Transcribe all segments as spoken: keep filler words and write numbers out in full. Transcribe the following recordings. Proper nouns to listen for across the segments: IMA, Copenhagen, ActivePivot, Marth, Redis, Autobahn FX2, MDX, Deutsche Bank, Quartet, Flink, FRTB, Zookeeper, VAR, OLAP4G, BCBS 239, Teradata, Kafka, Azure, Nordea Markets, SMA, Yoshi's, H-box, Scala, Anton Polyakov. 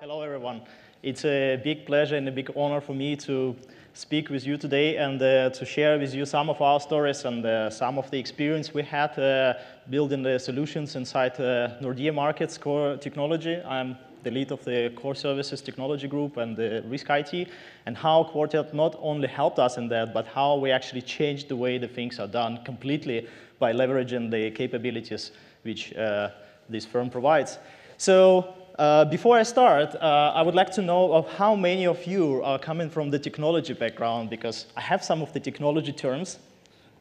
Hello, everyone. It's a big pleasure and a big honor for me to speak with you today and uh, to share with you some of our stories and uh, some of the experience we had uh, building the solutions inside uh, Nordea Markets core technology. I'm the lead of the core services technology group and the risk I T, and how Quartet not only helped us in that, but how we actually changed the way the things are done completely by leveraging the capabilities which uh, this firm provides. So uh, before I start, uh, I would like to know of how many of you are coming from the technology background, because I have some of the technology terms.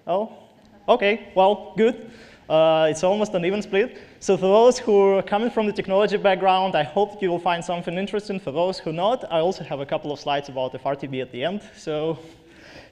Oh, okay, well, good. Uh, it's almost an even split. So for those who are coming from the technology background, I hope you will find something interesting. For those who not, I also have a couple of slides about F R T B at the end, so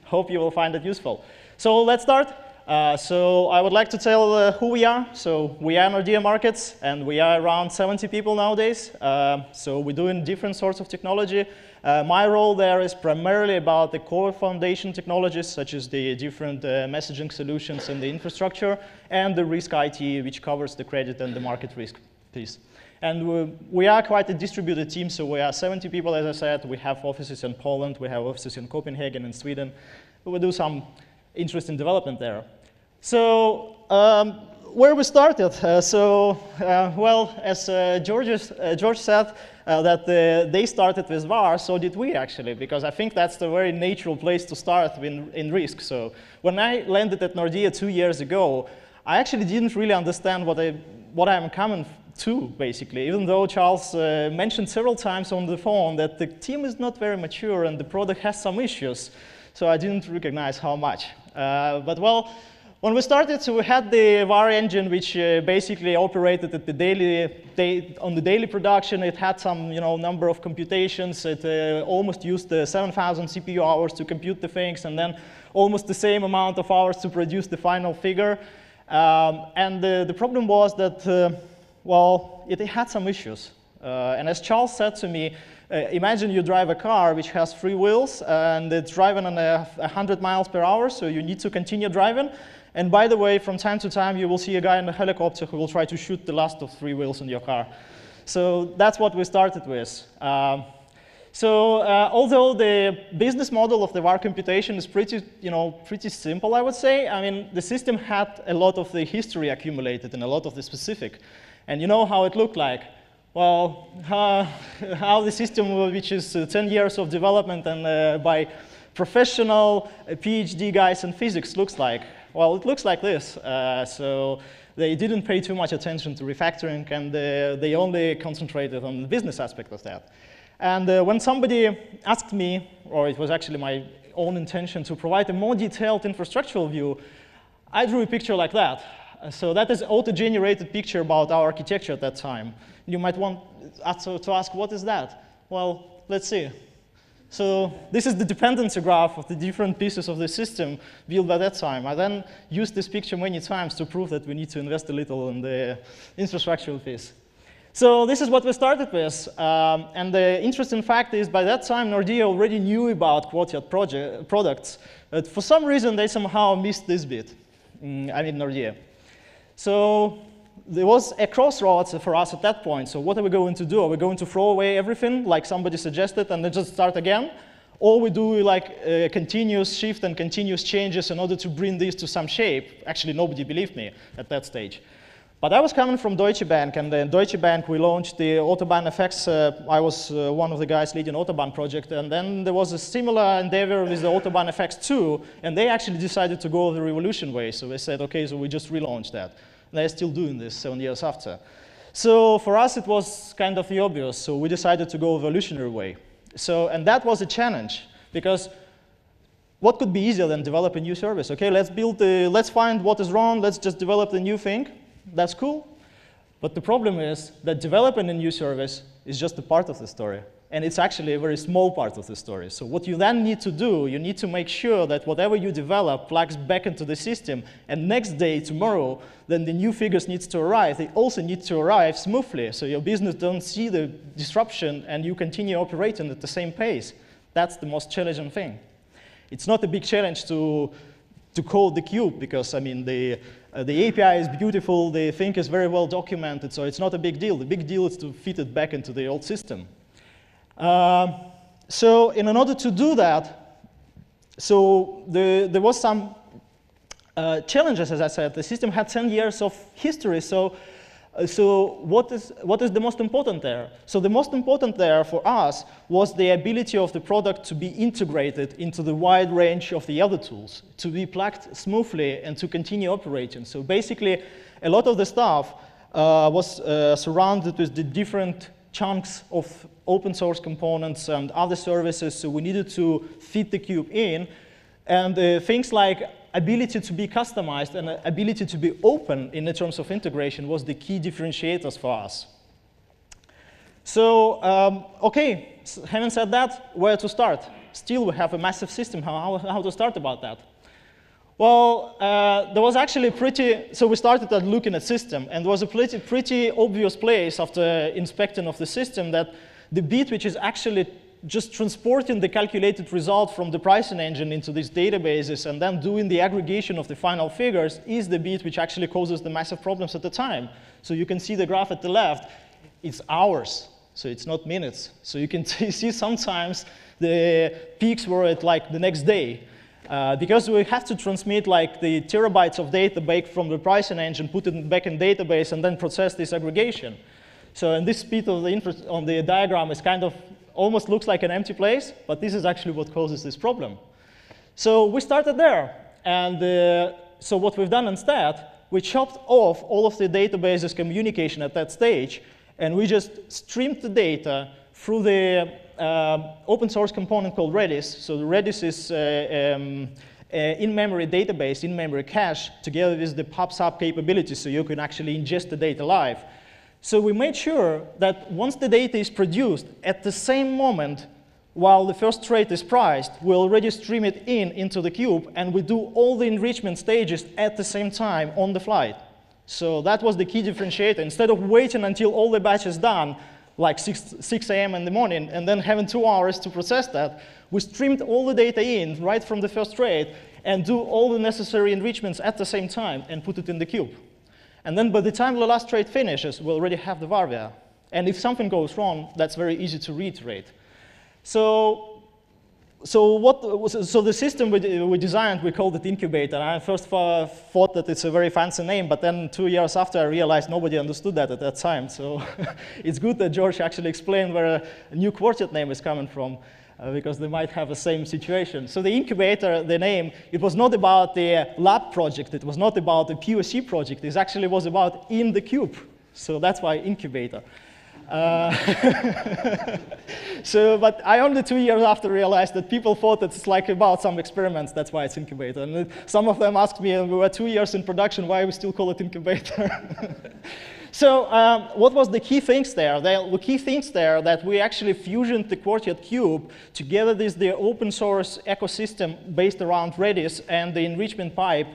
hope you will find it useful. So let's start. Uh, so I would like to tell uh, who we are. So we are Nordea Markets, and we are around seventy people nowadays. Uh, so we're doing different sorts of technology. Uh, my role there is primarily about the core foundation technologies, such as the different uh, messaging solutions and the infrastructure, and the risk I T, which covers the credit and the market risk piece. And we, we are quite a distributed team, so we are seventy people, as I said. We have offices in Poland, we have offices in Copenhagen and Sweden. We do some interesting development there. So um, where we started, uh, so, uh, well, as uh, George, uh, George said, uh, that uh, they started with V A R, so did we actually, because I think that's the very natural place to start in, in risk. So when I landed at Nordea two years ago, I actually didn't really understand what, I, what I'm coming to, basically, even though Charles uh, mentioned several times on the phone that the team is not very mature and the product has some issues, so I didn't recognize how much. Uh, but well, when we started, so we had the V A R engine, which uh, basically operated at the daily, day, on the daily production. It had some, you know, number of computations. It uh, almost used uh, seven thousand C P U hours to compute the things, and then almost the same amount of hours to produce the final figure. Um, and the, the problem was that, uh, well, it had some issues. Uh, and as Charles said to me, uh, imagine you drive a car which has three wheels, and it's driving on a, a hundred miles per hour, so you need to continue driving. And by the way, from time to time, you will see a guy in a helicopter who will try to shoot the last of three wheels in your car. So that's what we started with. Um, so uh, although the business model of the V A R computation is pretty, you know, pretty simple, I would say. I mean, the system had a lot of the history accumulated and a lot of the specific. And you know how it looked like. Well, uh, how the system, which is uh, ten years of development and uh, by professional uh, PhD guys in physics, looks like. Well, it looks like this. Uh, so they didn't pay too much attention to refactoring, and uh, they only concentrated on the business aspect of that. And uh, when somebody asked me, or it was actually my own intention to provide a more detailed infrastructural view, I drew a picture like that. So that is an auto-generated picture about our architecture at that time. You might want to ask, what is that? Well, let's see. So this is the dependency graph of the different pieces of the system built by that time. I then used this picture many times to prove that we need to invest a little in the infrastructural piece. So this is what we started with. Um, and the interesting fact is, by that time, Nordea already knew about Quartet project, products. But for some reason, they somehow missed this bit. Mm, I mean, Nordea. So there was a crossroads for us at that point. So what are we going to do? Are we going to throw away everything, like somebody suggested, and then just start again? Or we do like a continuous shift and continuous changes in order to bring this to some shape? Actually, nobody believed me at that stage. But I was coming from Deutsche Bank, and then Deutsche Bank, we launched the Autobahn F X. Uh, I was uh, one of the guys leading Autobahn project, and then there was a similar endeavor with the Autobahn F X two, and they actually decided to go the revolution way. So they said, okay, so we just relaunched that. They're still doing this seven years after. So for us, it was kind of the obvious. So we decided to go evolutionary way. So, and that was a challenge, because what could be easier than develop a new service? OK, let's build, the, let's find what is wrong. Let's just develop the new thing. That's cool. But the problem is that developing a new service is just a part of the story. And it's actually a very small part of the story. So what you then need to do, you need to make sure that whatever you develop plugs back into the system. And next day, tomorrow, then the new figures need to arrive. They also need to arrive smoothly. So your business don't see the disruption, and you continue operating at the same pace. That's the most challenging thing. It's not a big challenge to, to code the cube, because, I mean, the, uh, the A P I is beautiful. The thing is very well documented. So it's not a big deal. The big deal is to fit it back into the old system. Um, so in order to do that, so the, there was some uh, challenges, as I said. The system had ten years of history, so So what is, what is the most important there? So the most important there for us was the ability of the product to be integrated into the wide range of the other tools, to be plugged smoothly and to continue operating. So basically, a lot of the stuff uh, was uh, surrounded with the different chunks of open source components and other services, so we needed to fit the cube in. And uh, things like ability to be customized and ability to be open in the terms of integration was the key differentiators for us. So, um, okay, so having said that, where to start? Still, we have a massive system. How, how, how to start about that? Well, uh, there was actually pretty, so we started at looking at system, and there was a pretty, pretty obvious place after inspecting of the system that the bit which is actually just transporting the calculated result from the pricing engine into these databases and then doing the aggregation of the final figures is the bit which actually causes the massive problems at the time. So you can see the graph at the left. It's hours, so it's not minutes. So you can see sometimes the peaks were at like the next day. Uh, because we have to transmit like the terabytes of data back from the pricing engine, put it back in database, and then process this aggregation. So in this speed of the interest on the diagram is kind of almost looks like an empty place, but this is actually what causes this problem. So we started there, and uh, so what we've done instead, we chopped off all of the databases communication at that stage, and we just streamed the data through the uh, open source component called Redis. So the Redis is uh, um, uh, in-memory database, in-memory cache, together with the PubSub capability, so you can actually ingest the data live. So we made sure that once the data is produced, at the same moment, while the first trade is priced, we already stream it in into the cube, and we do all the enrichment stages at the same time on the flight. So that was the key differentiator. Instead of waiting until all the batch is done, like six a m in the morning, and then having two hours to process that, we streamed all the data in right from the first trade and do all the necessary enrichments at the same time and put it in the cube. And then by the time the last trade finishes, we already have the varvia. And if something goes wrong, that's very easy to reiterate. So, so, what, so the system we, we designed, we called it Incubator. I first thought that it's a very fancy name, but then two years after, I realized nobody understood that at that time. So it's good that George actually explained where a new Quartet name is coming from, uh, because they might have the same situation. So the Incubator, the name, it was not about the lab project, it was not about the P O C project, it actually was about in the cube. So that's why Incubator. Uh, so, but I only two years after realized that people thought that it's like about some experiments, that's why it's Incubator. And some of them asked me, and we were two years in production, why we still call it Incubator? So um, what was the key things there? The key things there that we actually fusioned the Quartet cube together with the open source ecosystem based around Redis and the enrichment pipe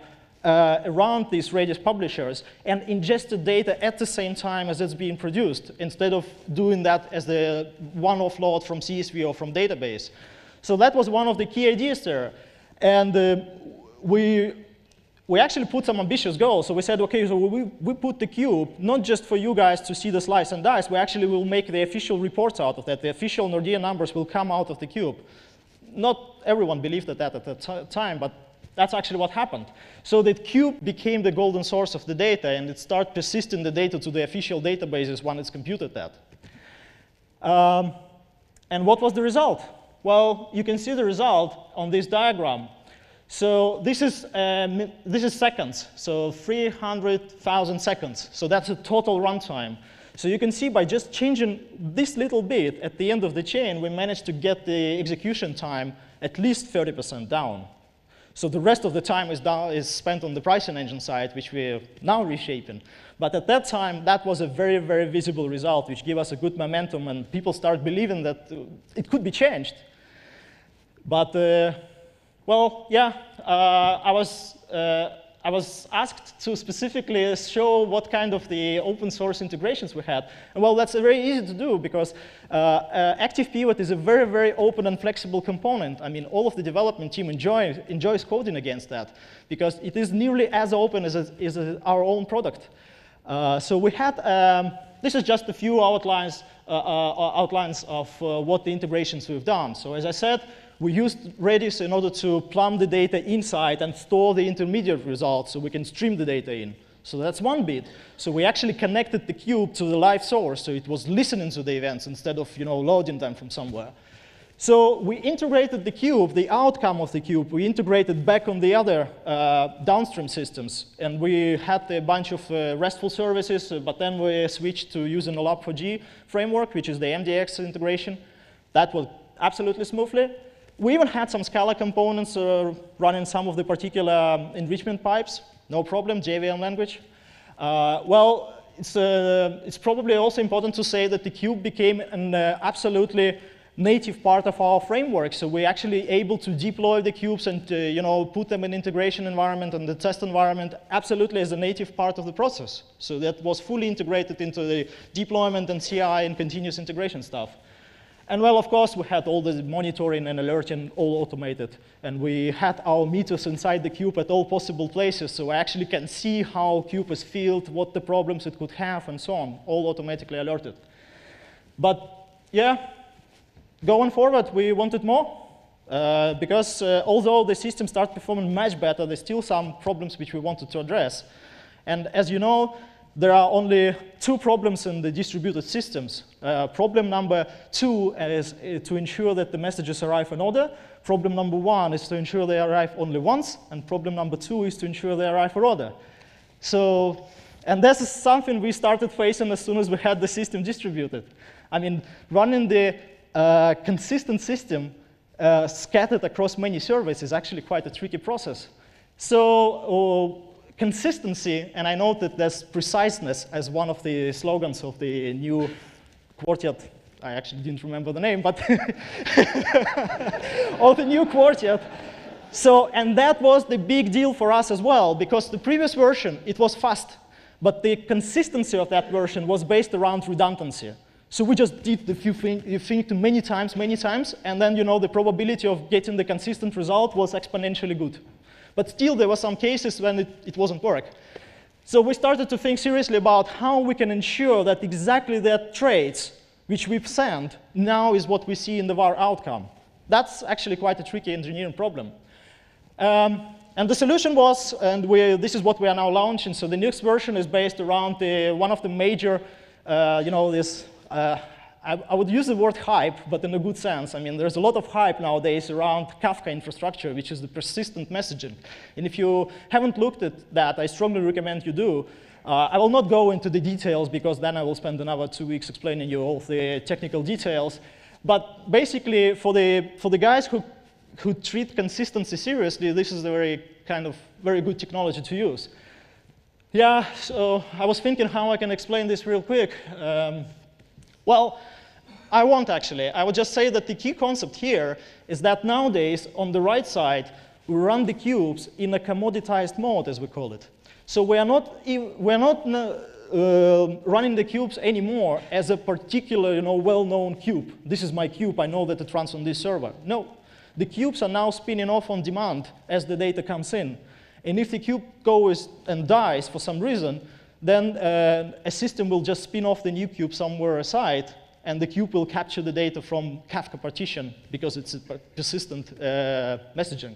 uh, around these Redis publishers and ingested data at the same time as it's being produced instead of doing that as the one-off load from C S V or from database. So that was one of the key ideas there. And uh, we We actually put some ambitious goals, so we said, okay, so we, we put the cube, not just for you guys to see the slice and dice, we actually will make the official reports out of that, the official Nordea numbers will come out of the cube. Not everyone believed that at that time, but that's actually what happened. So the cube became the golden source of the data, and it started persisting the data to the official databases when it's computed that. Um, and what was the result? Well, you can see the result on this diagram. So this is, um, this is seconds, so three hundred thousand seconds. So that's a total runtime. So you can see by just changing this little bit at the end of the chain, we managed to get the execution time at least thirty percent down. So the rest of the time is, down, is spent on the pricing engine side, which we're now reshaping. But at that time, that was a very, very visible result, which gave us a good momentum, and people started believing that it could be changed. But uh, Well, yeah, uh, I, was, uh, I was asked to specifically show what kind of the open source integrations we had. And well, that's very easy to do because uh, uh, ActivePivot is a very, very open and flexible component. I mean, all of the development team enjoy, enjoys coding against that because it is nearly as open as, it, as our own product. Uh, so we had, um, this is just a few outlines uh, uh, outlines of uh, what the integrations we've done. So as I said, we used Redis in order to plumb the data inside and store the intermediate results so we can stream the data in. So that's one bit. So we actually connected the cube to the live source, so it was listening to the events instead of, you know, loading them from somewhere. So we integrated the cube, the outcome of the cube, we integrated back on the other uh, downstream systems. And we had a bunch of uh, RESTful services, but then we switched to using O L A P four G framework, which is the M D X integration. That worked absolutely smoothly. We even had some Scala components uh, running some of the particular enrichment pipes. No problem, J V M language. Uh, well, it's, uh, it's probably also important to say that the cube became an uh, absolutely native part of our framework. So we're actually able to deploy the cubes and uh, you know, put them in integration environment and the test environment absolutely as a native part of the process. So that was fully integrated into the deployment and C I and continuous integration stuff. And well, of course, we had all the monitoring and alerting all automated. And we had our meters inside the cube at all possible places, so I actually can see how cube is filled, what the problems it could have, and so on, all automatically alerted. But yeah, going forward, we wanted more. Uh, because uh, although the system started performing much better, there's still some problems which we wanted to address. And as you know, there are only two problems in the distributed systems. Uh, problem number two is to ensure that the messages arrive in order. Problem number one is to ensure they arrive only once. And problem number two is to ensure they arrive in order. So, and this is something we started facing as soon as we had the system distributed. I mean, running the uh, consistent system uh, scattered across many servers is actually quite a tricky process. So, uh, consistency, and I noted this preciseness as one of the slogans of the new Quartet. I actually didn't remember the name, but of the new Quartet. So, and that was the big deal for us as well, because the previous version, it was fast, but the consistency of that version was based around redundancy. So we just did the few thing, the thing too many times, many times, and then, you know, the probability of getting the consistent result was exponentially good. But still, there were some cases when it, it wasn't work. So we started to think seriously about how we can ensure that exactly that traits which we've sent now is what we see in the var outcome. That's actually quite a tricky engineering problem. Um, and the solution was, and we, this is what we are now launching. So the next version is based around the, one of the major, uh, you know, this, uh, I, I would use the word hype, but in a good sense. I mean, there's a lot of hype nowadays around Kafka infrastructure, which is the persistent messaging. And if you haven't looked at that, I strongly recommend you do. Uh, I will not go into the details, because then I will spend another two weeks explaining you all the technical details. But basically, for the, for the guys who, who treat consistency seriously, this is a very kind of very good technology to use. Yeah, so I was thinking how I can explain this real quick. Um, well, I won't actually. I would just say that the key concept here is that nowadays, on the right side, we run the cubes in a commoditized mode, as we call it. So we are not, we are not uh, running the cubes anymore as a particular, you know, well-known cube. This is my cube. I know that it runs on this server. No, the cubes are now spinning off on demand as the data comes in. And if the cube goes and dies for some reason, then uh, a system will just spin off the new cube somewhere aside, and the cube will capture the data from Kafka partition because it's a persistent uh, messaging.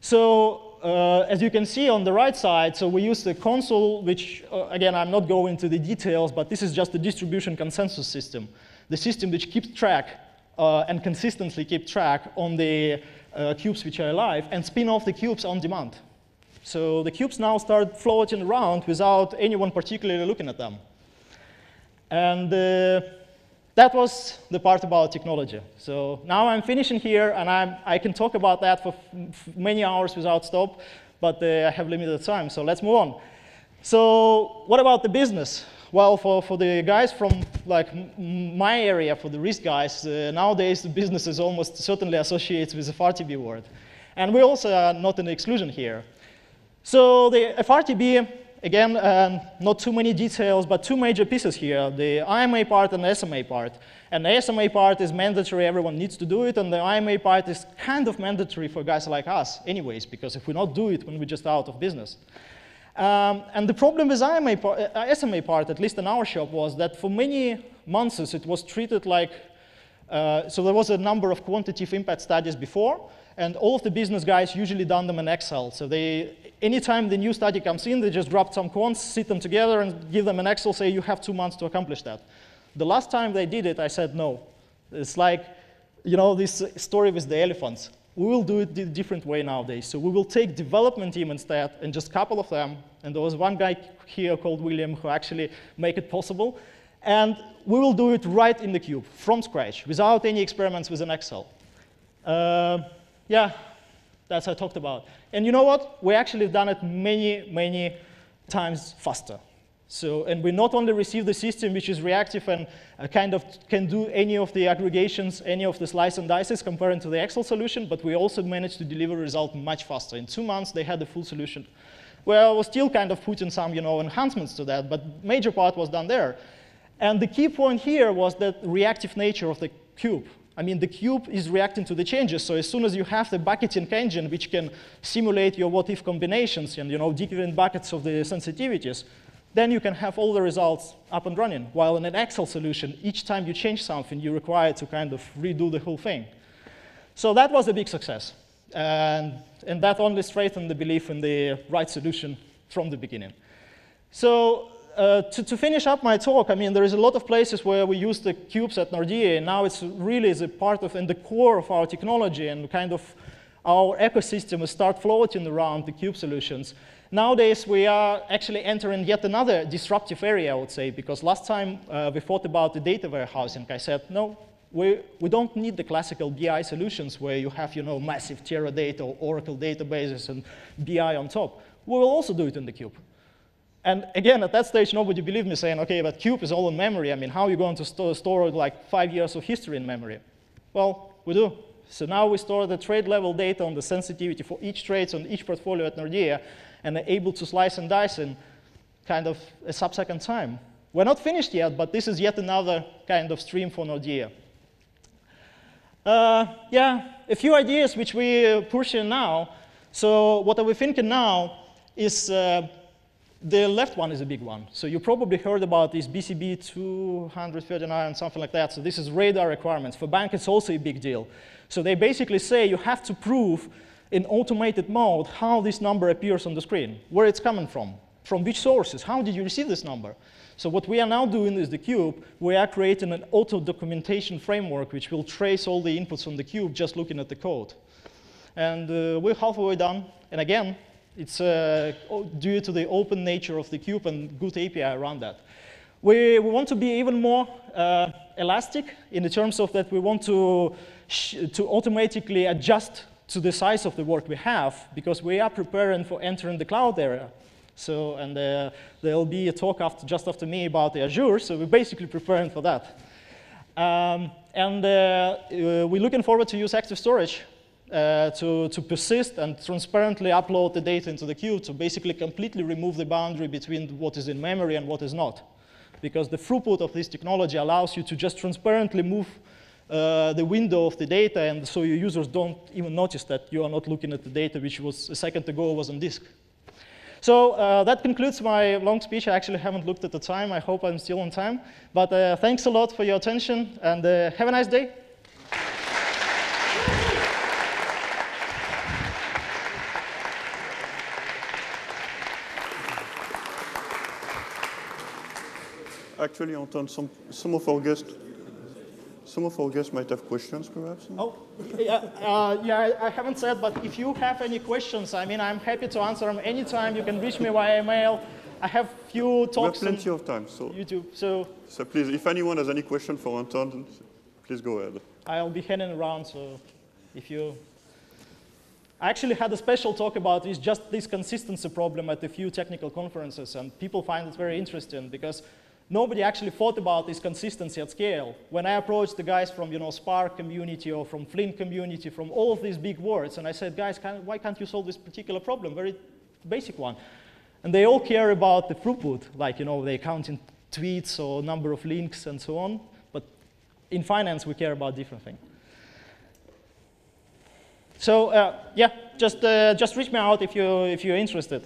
So uh, as you can see on the right side, so we use the console, which, uh, again, I'm not going into the details, but this is just the distribution consensus system, the system which keeps track uh, and consistently keeps track on the uh, cubes which are alive and spin off the cubes on demand. So the cubes now start floating around without anyone particularly looking at them. And uh, that was the part about technology. So now I'm finishing here, and I'm, I can talk about that for f many hours without stop, but uh, I have limited time, so let's move on. So what about the business? Well, for, for the guys from like my area, for the risk guys, uh, nowadays the business is almost certainly associated with the F R T B word. And we also are not an exclusion here. So the F R T B, again, um, not too many details, but two major pieces here, the I M A part and the S M A part. And the S M A part is mandatory, everyone needs to do it, and the I M A part is kind of mandatory for guys like us anyways, because if we not do it, then we're just out of business. Um, and the problem with I M A, uh, S M A part, at least in our shop, was that for many months, it was treated like, uh, so there was a number of quantitative impact studies before, and all of the business guys usually done them in Excel. So they, anytime the new study comes in, they just grab some quants, sit them together, and give them an Excel, say you have two months to accomplish that. The last time they did it, I said no. It's like, you know, this story with the elephants. We will do it a different way nowadays. So we will take development team instead and just couple of them. And there was one guy here called William who actually made it possible. And we will do it right in the cube, from scratch, without any experiments with an Excel. Uh, yeah, that's what I talked about. And you know what? We actually have done it many, many times faster. So, and we not only receive the system, which is reactive and uh, kind of can do any of the aggregations, any of the slice and dices comparing to the Excel solution, but we also managed to deliver result much faster. In two months, they had the full solution. Well, we're still kind of putting some, you know, enhancements to that, but major part was done there. And the key point here was that reactive nature of the cube. I mean, the cube is reacting to the changes, so as soon as you have the bucketing engine, which can simulate your what-if combinations and, you know, different buckets of the sensitivities, then you can have all the results up and running. While in an Excel solution, each time you change something, you require to kind of redo the whole thing. So that was a big success. And, and that only strengthened the belief in the right solution from the beginning. So uh, to, to finish up my talk, I mean, there is a lot of places where we use the cubes at Nordea, and now it's really is a part of, in the core of our technology, and kind of our ecosystem will start floating around the cube solutions. Nowadays, we are actually entering yet another disruptive area, I would say, because last time uh, we thought about the data warehousing, I said, no, we, we don't need the classical B I solutions where you have, you know, massive Teradata data or Oracle databases and B I on top. We will also do it in the cube. And again, at that stage, nobody believed me saying, okay, but cube is all in memory. I mean, how are you going to st store like five years of history in memory? Well, we do. So now we store the trade level data on the sensitivity for each trades on each portfolio at Nordea, and are able to slice and dice in kind of a subsequent time. We're not finished yet, but this is yet another kind of stream for Nordea. Uh, yeah, a few ideas which we're pushing now. So what are we thinking now is uh, the left one is a big one. So you probably heard about this B C B two thirty-nine, something like that. So this is radar requirements. For bank, it's also a big deal. So they basically say you have to prove in automated mode how this number appears on the screen, where it's coming from, from which sources, how did you receive this number? So what we are now doing is the cube, we are creating an auto-documentation framework which will trace all the inputs on the cube just looking at the code. And uh, we're halfway done, and again, it's uh, due to the open nature of the cube and good A P I around that. We, we want to be even more uh, elastic in the terms of that we want to, sh to automatically adjust to the size of the work we have, because we are preparing for entering the cloud area. So, and uh, there'll be a talk after, just after me about the Azure, so we're basically preparing for that. Um, and uh, we're looking forward to use Active Storage uh, to, to persist and transparently upload the data into the cube to basically completely remove the boundary between what is in memory and what is not. Because the throughput of this technology allows you to just transparently move Uh, the window of the data, and so your users don't even notice that you are not looking at the data which was a second ago was on disk. So uh, that concludes my long speech. I actually haven't looked at the time. I hope I'm still on time. But uh, thanks a lot for your attention, and uh, have a nice day. Actually, Anton, some, some of our guests Some of our guests might have questions, perhaps. Oh, yeah, uh, yeah, I haven't said, but if you have any questions, I mean, I'm happy to answer them anytime. You can reach me via email. I have few talks. We have plenty of time, so. YouTube, so. So please, if anyone has any question for Anton, please go ahead. I'll be handing around, so if you. I actually had a special talk about is just this consistency problem at a few technical conferences, and people find it very interesting because nobody actually thought about this consistency at scale. When I approached the guys from, you know, Spark community or from Flink community, from all of these big words, and I said, guys, can, why can't you solve this particular problem? Very basic one. And they all care about the throughput, like, you know, they count in tweets or number of links and so on. But in finance, we care about different things. So uh, yeah, just uh, just reach me out if you if you're interested.